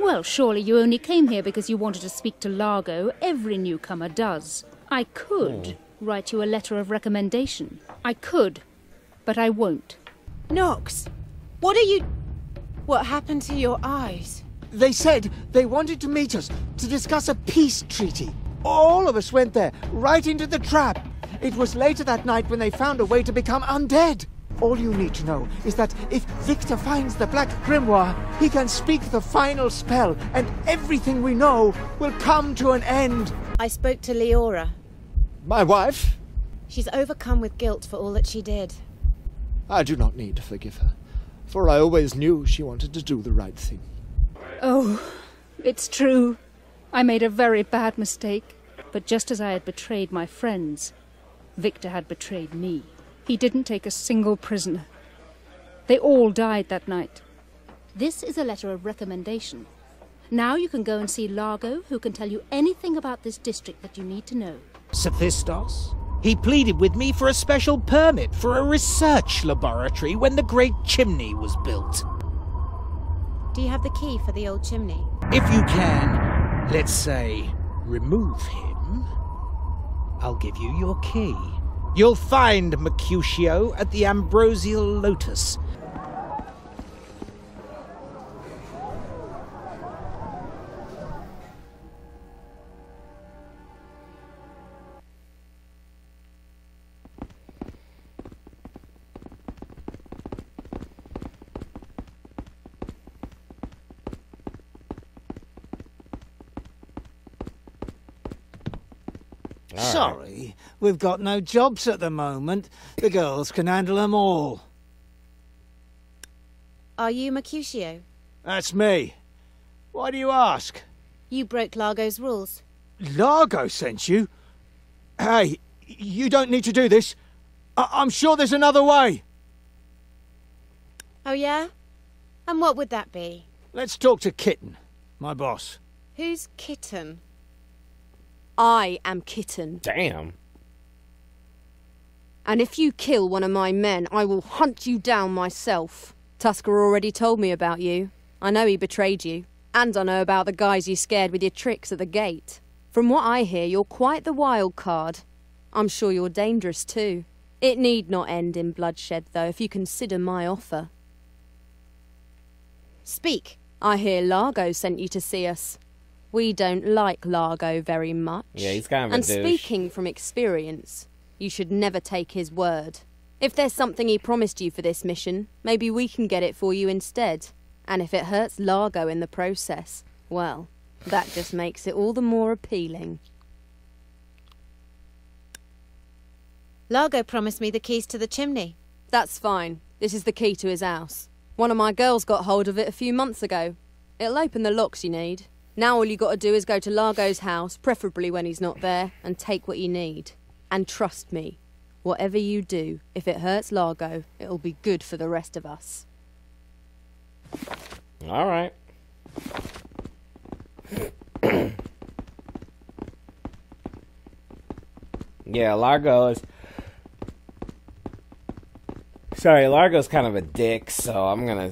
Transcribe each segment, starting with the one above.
Well, surely you only came here because you wanted to speak to Largo. Every newcomer does. I could write you a letter of recommendation. I could, but I won't. Knox, what are you... What happened to your eyes? They said they wanted to meet us to discuss a peace treaty. All of us went there, right into the trap. It was later that night when they found a way to become undead. All you need to know is that if Victor finds the Black Grimoire, he can speak the final spell and everything we know will come to an end. I spoke to Leora. My wife? She's overcome with guilt for all that she did. I do not need to forgive her, for I always knew she wanted to do the right thing. Oh, it's true. I made a very bad mistake. But just as I had betrayed my friends, Victor had betrayed me. He didn't take a single prisoner. They all died that night. This is a letter of recommendation. Now you can go and see Largo, who can tell you anything about this district that you need to know. Sophistos? He pleaded with me for a special permit for a research laboratory when the Great Chimney was built. Do you have the key for the old chimney? If you can, let's say, remove him, I'll give you your key. You'll find Mercutio at the Ambrosial Lotus. Sorry, we've got no jobs at the moment. The girls can handle them all. Are you Mercutio? That's me. Why do you ask? You broke Largo's rules. Largo sent you? Hey, you don't need to do this. I'm sure there's another way. Oh yeah? And what would that be? Let's talk to Kitten, my boss. Who's Kitten? I am Kitten. Damn. And if you kill one of my men, I will hunt you down myself. Tusker already told me about you. I know he betrayed you. And I know about the guys you scared with your tricks at the gate. From what I hear, you're quite the wild card. I'm sure you're dangerous too. It need not end in bloodshed, though, if you consider my offer. Speak. I hear Largo sent you to see us. We don't like Largo very much. Yeah, he's kind of a douche. And speaking from experience, you should never take his word. If there's something he promised you for this mission, maybe we can get it for you instead. And if it hurts Largo in the process, well, that just makes it all the more appealing. Largo promised me the keys to the chimney. That's fine. This is the key to his house. One of my girls got hold of it a few months ago. It'll open the locks you need. Now all you got to do is go to Largo's house, preferably when he's not there, and take what you need. And trust me, whatever you do, if it hurts Largo, it'll be good for the rest of us. All right. Yeah, Largo's kind of a dick, so I'm gonna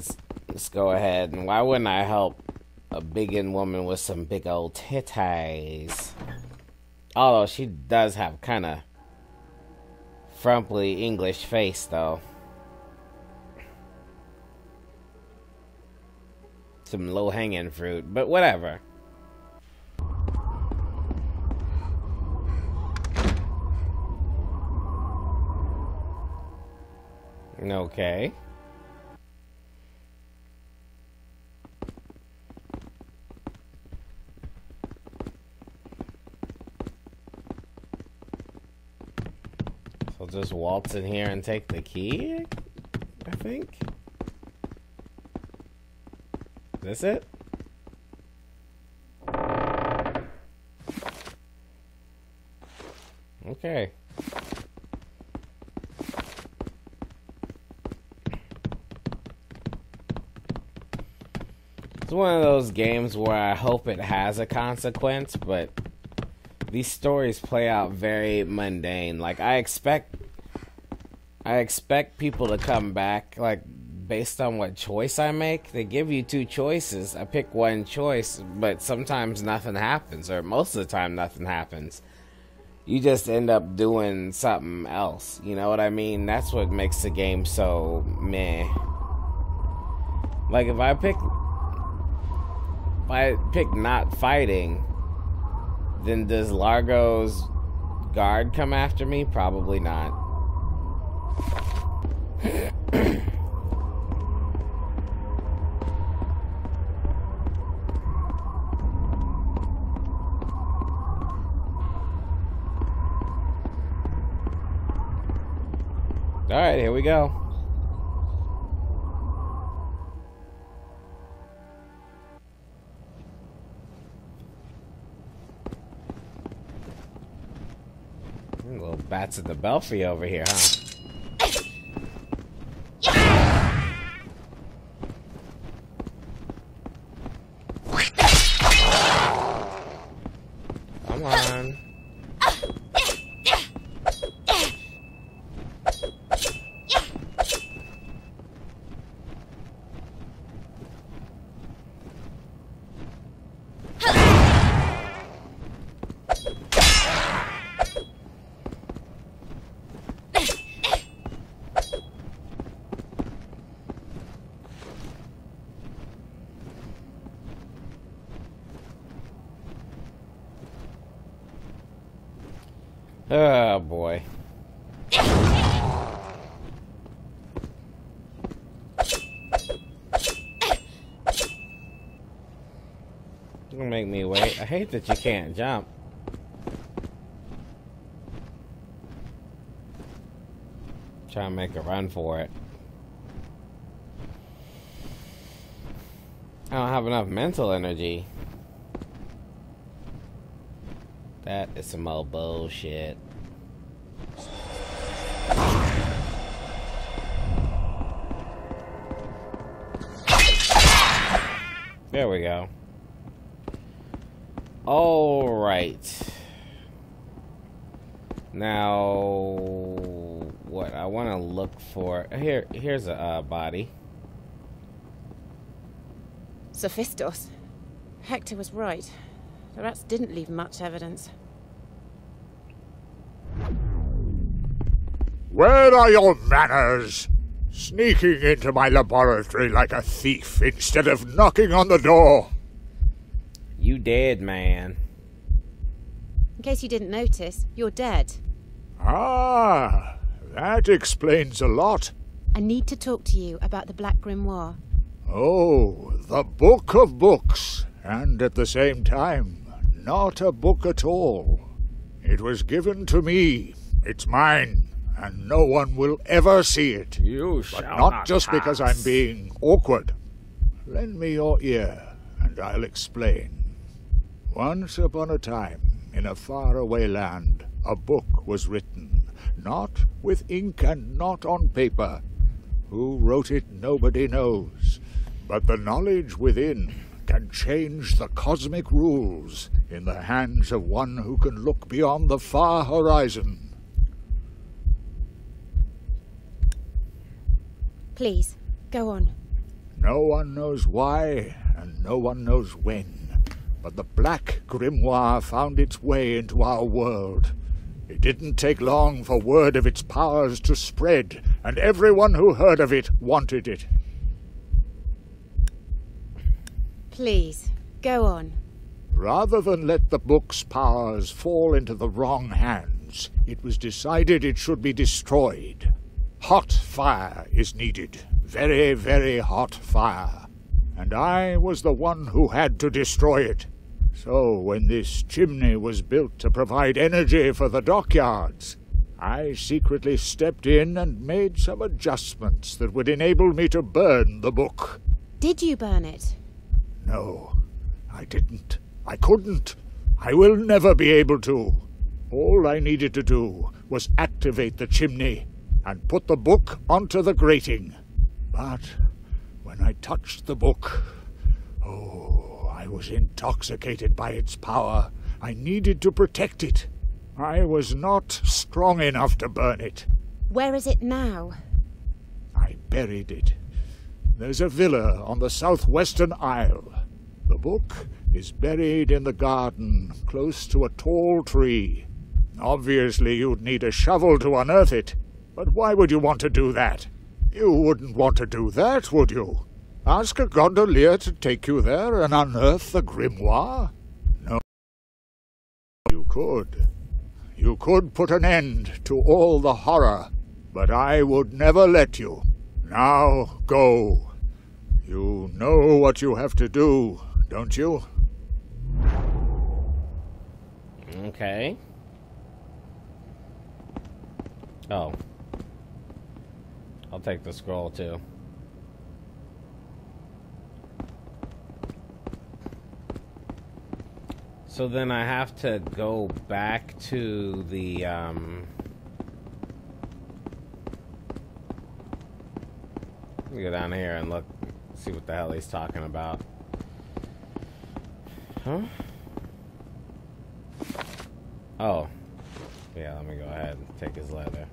just go ahead and why wouldn't I help a big-in woman with some big old titties. Although she does have kind of frumpy English face, though. Some low-hanging fruit, but whatever. Okay. Just waltz in here and take the key, I think. Is this it? Okay. It's one of those games where I hope it has a consequence, but these stories play out very mundane. Like I expect people to come back, like based on what choice I make. They give you two choices. I pick one choice, but sometimes nothing happens, or most of the time nothing happens. You just end up doing something else. You know what I mean? That's what makes the game so meh. Like if I pick not fighting, then does Largo's guard come after me? Probably not. All right, here we go. Little bats at the belfry over here, huh? Oh boy. Don't make me wait. I hate that you can't jump. Try and make a run for it. I don't have enough mental energy. That is some old bullshit. There we go. All right. Now, what I want to look for here? Here's a body. Sophistos. Hector was right. The rats didn't leave much evidence. Where are your manners? Sneaking into my laboratory like a thief instead of knocking on the door. You dead, man. In case you didn't notice, you're dead. Ah, that explains a lot. I need to talk to you about the Black Grimoire. Oh, the book of books. And at the same time, not a book at all. It was given to me. It's mine, and no one will ever see it. You shall not pass. But not just because I'm being awkward. Lend me your ear, and I'll explain. Once upon a time, in a faraway land, a book was written, not with ink and not on paper. Who wrote it, nobody knows. But the knowledge within can change the cosmic rules in the hands of one who can look beyond the far horizon. Please, go on. No one knows why, and no one knows when, but the Black Grimoire found its way into our world. It didn't take long for word of its powers to spread, and everyone who heard of it wanted it. Please, go on. Rather than let the book's powers fall into the wrong hands, it was decided it should be destroyed. Hot fire is needed. Very, very hot fire. And I was the one who had to destroy it. So when this chimney was built to provide energy for the dockyards, I secretly stepped in and made some adjustments that would enable me to burn the book. Did you burn it? No, I didn't. I couldn't. I will never be able to. All I needed to do was activate the chimney and put the book onto the grating. But when I touched the book, oh, I was intoxicated by its power. I needed to protect it. I was not strong enough to burn it. Where is it now? I buried it. There's a villa on the southwestern isle. The book is buried in the garden, close to a tall tree. Obviously, you'd need a shovel to unearth it. But why would you want to do that? You wouldn't want to do that, would you? Ask a gondolier to take you there and unearth the grimoire? No. You could. You could put an end to all the horror, but I would never let you. Now go. You know what you have to do, don't you? Okay. Oh. I'll take the scroll too. So then I have to go back to the, Let me go down here and look, see what the hell he's talking about. Huh? Oh. Yeah, let me go ahead and take his letter.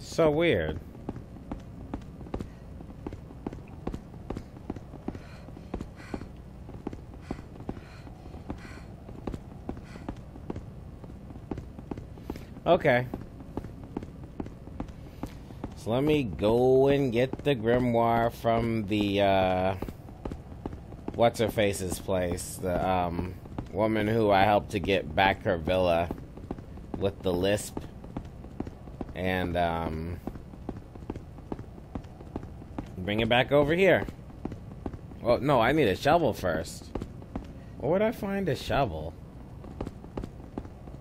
So weird. Okay. So let me go and get the grimoire from the, what's-her-face's place. The, woman who I helped to get back her villa with the lisp. And, bring it back over here. Well, no, I need a shovel first. Where would I find a shovel?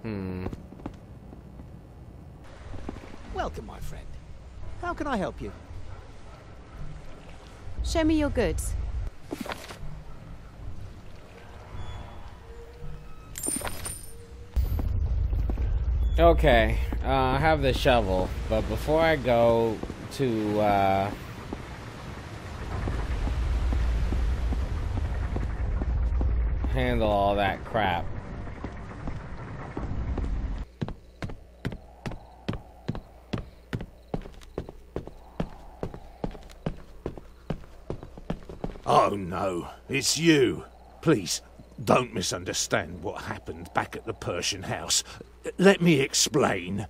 Welcome, my friend. How can I help you? Show me your goods. Okay. I have the shovel, but before I go to, handle all that crap, oh no, it's you. Please, don't misunderstand what happened back at the Persian house. Let me explain.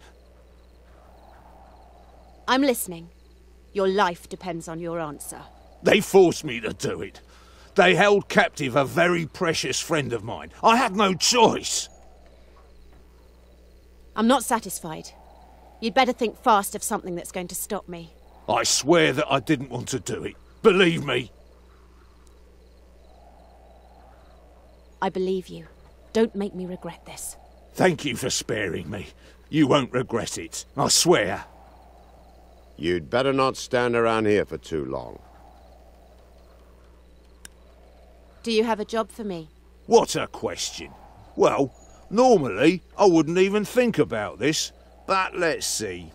I'm listening. Your life depends on your answer. They forced me to do it. They held captive a very precious friend of mine. I had no choice. I'm not satisfied. You'd better think fast of something that's going to stop me. I swear that I didn't want to do it. Believe me. I believe you. Don't make me regret this. Thank you for sparing me. You won't regret it, I swear. You'd better not stand around here for too long. Do you have a job for me? What a question. Well, normally I wouldn't even think about this, but let's see.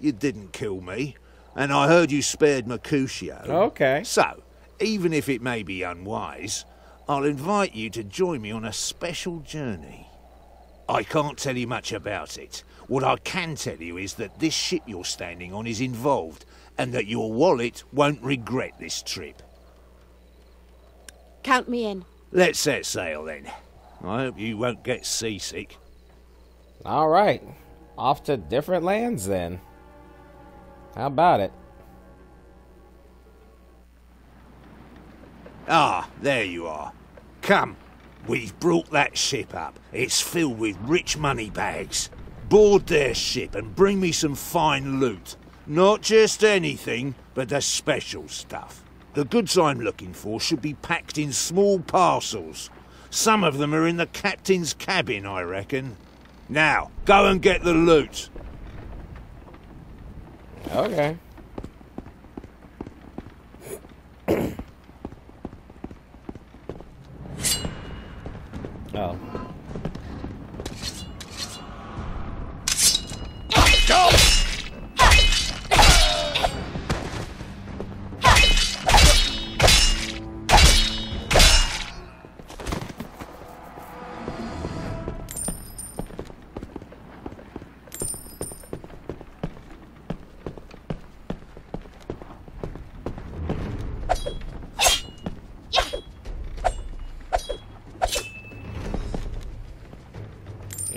You didn't kill me, and I heard you spared Mercutio. Okay. So, even if it may be unwise, I'll invite you to join me on a special journey. I can't tell you much about it. What I can tell you is that this ship you're standing on is involved, and that your wallet won't regret this trip. Count me in. Let's set sail then. I hope you won't get seasick. All right. Off to different lands then. How about it? Ah, there you are. Come. We've brought that ship up. It's filled with rich money bags. Board their ship and bring me some fine loot. Not just anything, but the special stuff. The goods I'm looking for should be packed in small parcels. Some of them are in the captain's cabin, I reckon. Now, go and get the loot. Okay. Oh. Go!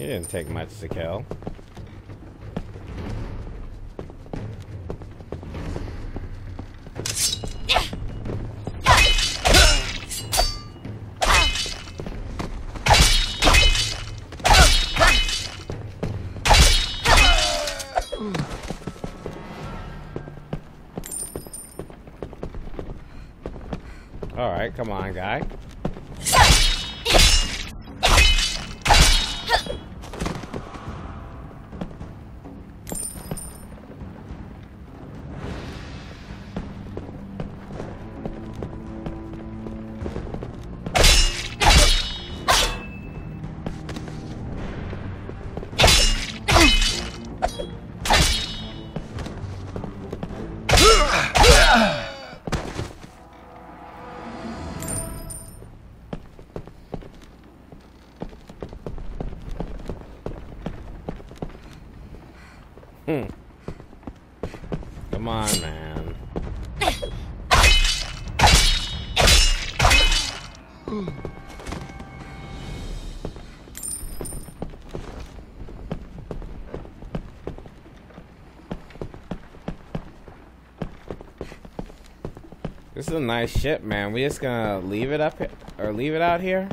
It didn't take much to kill. Alright, come on, guy. Come on, man. This is a nice ship, man. We just gonna leave it up here, or leave it out here?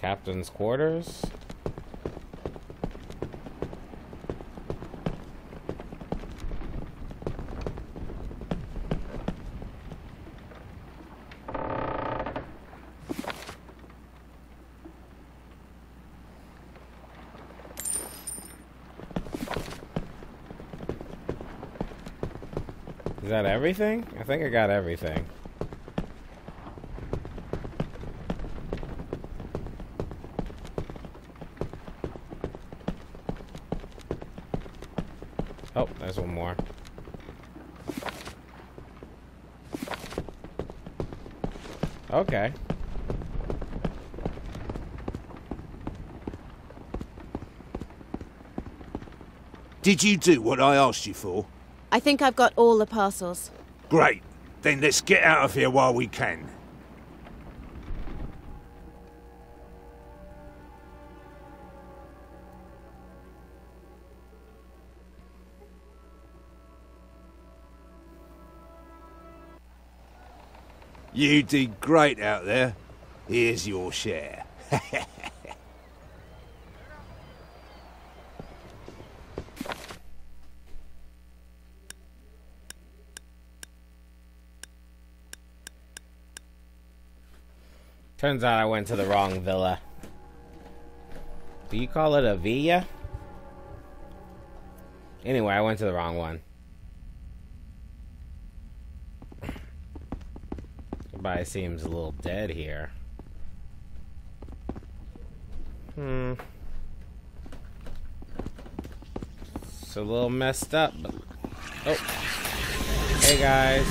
Captain's quarters. Is that everything? I think I got everything. Oh, there's one more. Okay. Did you do what I asked you for? I think I've got all the parcels. Great. Then let's get out of here while we can. You did great out there. Here's your share. Turns out I went to the wrong villa. Do you call it a villa? Anyway, I went to the wrong one. Everybody seems a little dead here. It's a little messed up, but... Oh. Hey, guys.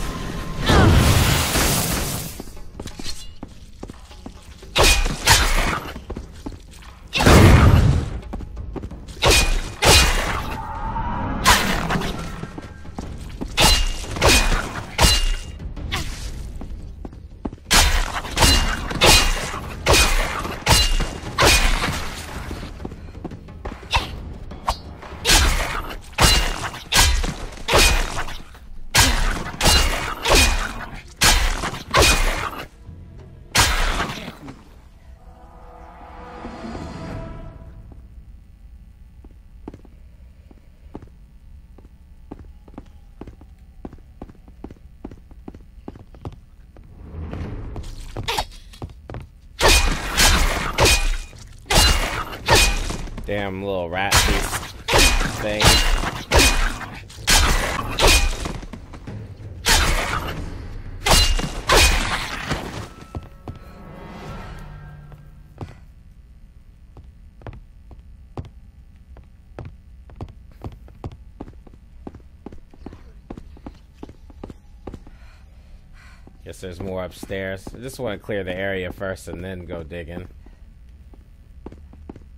Damn little rat thing. Guess there's more upstairs. I just want to clear the area first and then go digging.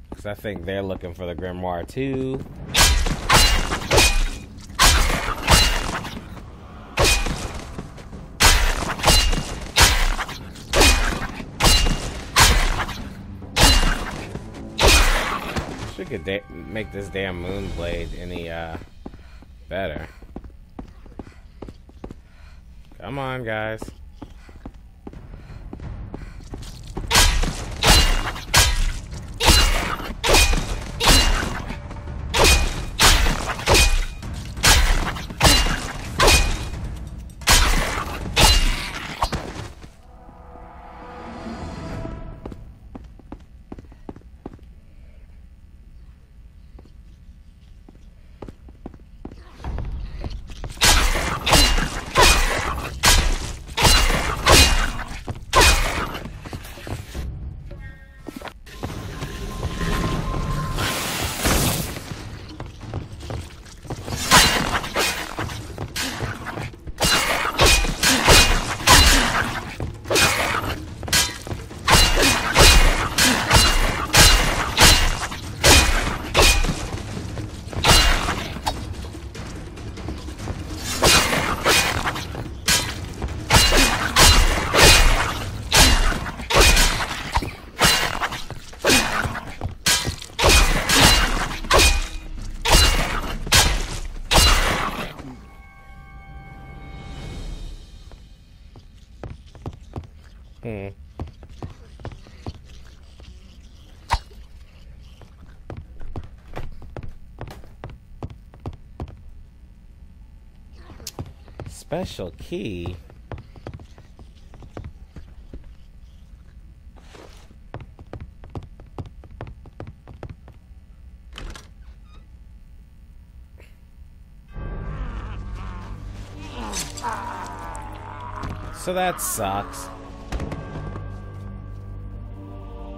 Because I think they're looking for the grimoire too. Should make this damn Moonblade any better. Come on, guys. Special key. So that sucks.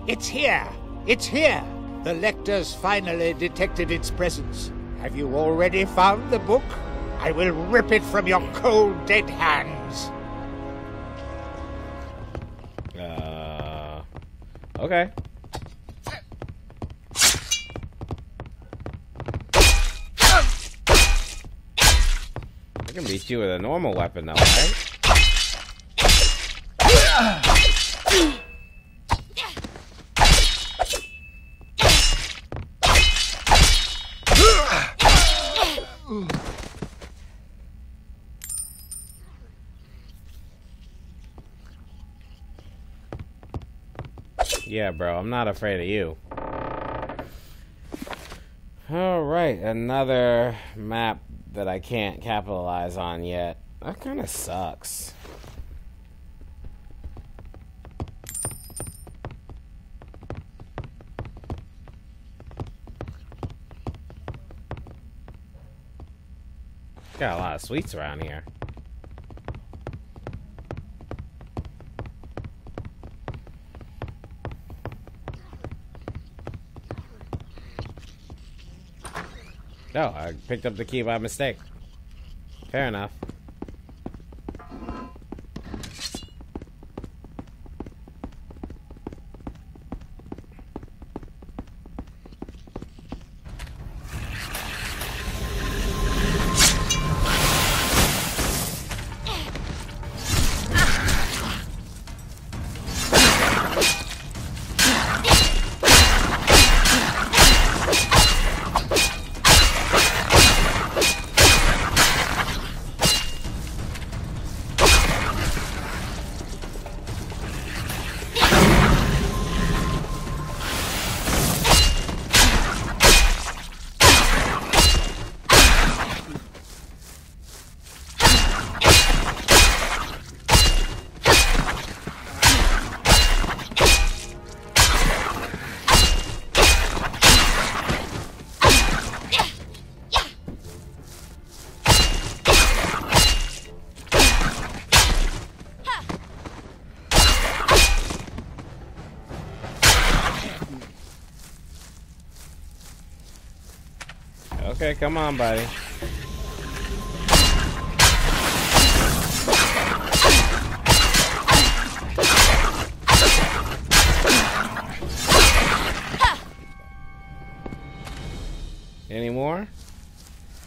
It's here! It's here! The lectors finally detected its presence. Have you already found the book? I will rip it from your cold, dead hands. Okay. I can beat you with a normal weapon, though, right? Yeah, bro, I'm not afraid of you. Alright, another map that I can't capitalize on yet. That kind of sucks. Got a lot of sweets around here. No, I picked up the key by mistake. Fair enough. Okay, come on, buddy.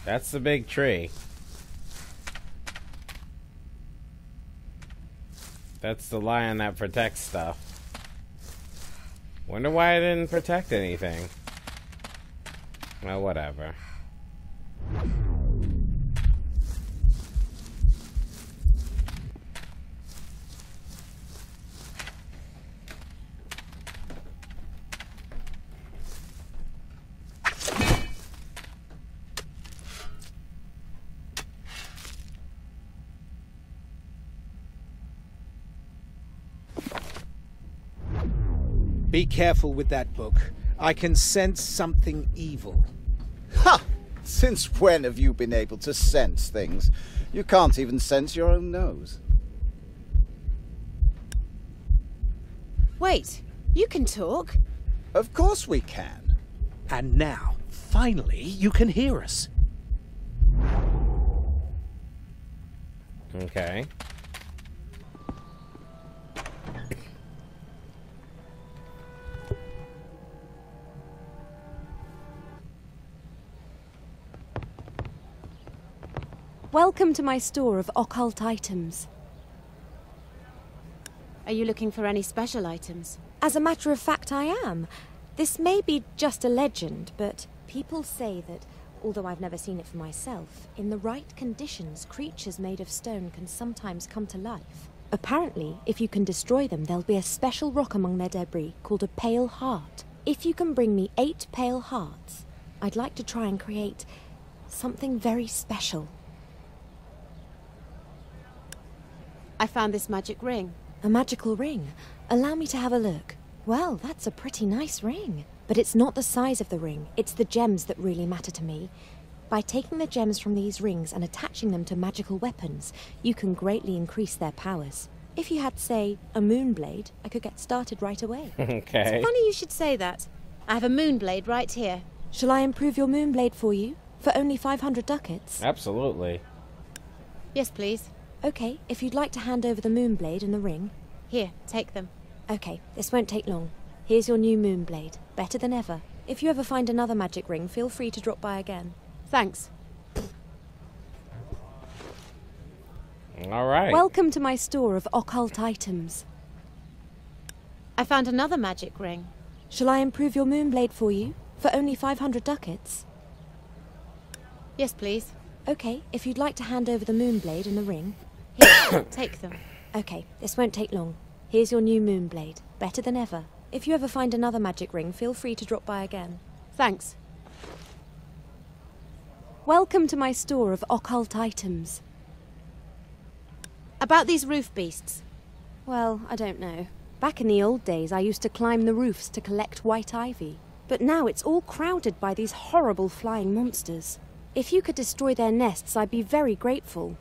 That's the big tree. That's the lion that protects stuff. Wonder why I didn't protect anything. Well, whatever. Be careful with that book. I can sense something evil. Ha! Since when have you been able to sense things? You can't even sense your own nose. Wait, you can talk? Of course we can. And now, finally, you can hear us. Okay. Welcome to my store of occult items. Are you looking for any special items? As a matter of fact, I am. This may be just a legend, but people say that, although I've never seen it for myself, in the right conditions, creatures made of stone can sometimes come to life. Apparently, if you can destroy them, there'll be a special rock among their debris called a pale heart. If you can bring me 8 pale hearts, I'd like to try and create something very special. I found this magic ring. A magical ring? Allow me to have a look. Well, that's a pretty nice ring. But it's not the size of the ring, it's the gems that really matter to me. By taking the gems from these rings and attaching them to magical weapons, you can greatly increase their powers. If you had, say, a Moonblade, I could get started right away. Okay. It's funny you should say that. I have a Moonblade right here. Shall I improve your Moonblade for you? For only 500 ducats? Absolutely. Yes, please. Okay, if you'd like to hand over the Moonblade and the ring. Here, take them. Okay, this won't take long. Here's your new Moonblade, better than ever. If you ever find another magic ring, feel free to drop by again. Thanks. Alright. Welcome to my store of occult items. I found another magic ring. Shall I improve your Moonblade for you? For only 500 ducats? Yes, please. Okay, if you'd like to hand over the Moonblade and the ring. Here, take them. Okay, this won't take long. Here's your new Moonblade, better than ever. If you ever find another magic ring, feel free to drop by again. Thanks. Welcome to my store of occult items. About these roof beasts? Well, I don't know. Back in the old days, I used to climb the roofs to collect white ivy. But now it's all crowded by these horrible flying monsters. If you could destroy their nests, I'd be very grateful.